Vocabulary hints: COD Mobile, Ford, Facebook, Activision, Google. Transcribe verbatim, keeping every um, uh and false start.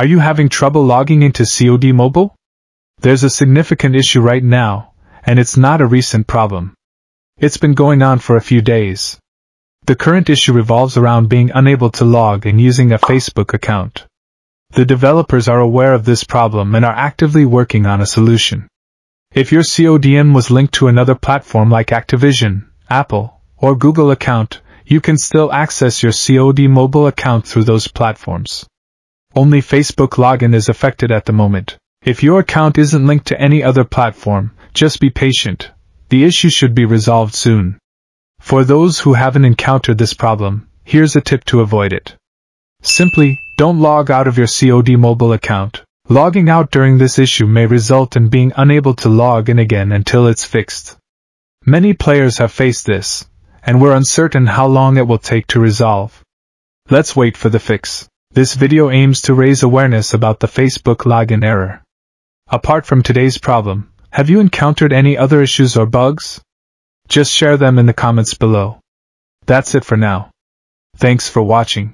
Are you having trouble logging into C O D Mobile? There's a significant issue right now, and it's not a recent problem. It's been going on for a few days. The current issue revolves around being unable to log in using a Facebook account. The developers are aware of this problem and are actively working on a solution. If your C O D M was linked to another platform like Activision, Apple, or Google account, you can still access your C O D Mobile account through those platforms. Only Facebook login is affected at the moment. If your account isn't linked to any other platform, just be patient. The issue should be resolved soon. For those who haven't encountered this problem, here's a tip to avoid it. Simply, don't log out of your C O D Mobile account. Logging out during this issue may result in being unable to log in again until it's fixed. Many players have faced this, and we're uncertain how long it will take to resolve. Let's wait for the fix. This video aims to raise awareness about the Facebook login error. Apart from today's problem, have you encountered any other issues or bugs? Just share them in the comments below. That's it for now. Thanks for watching.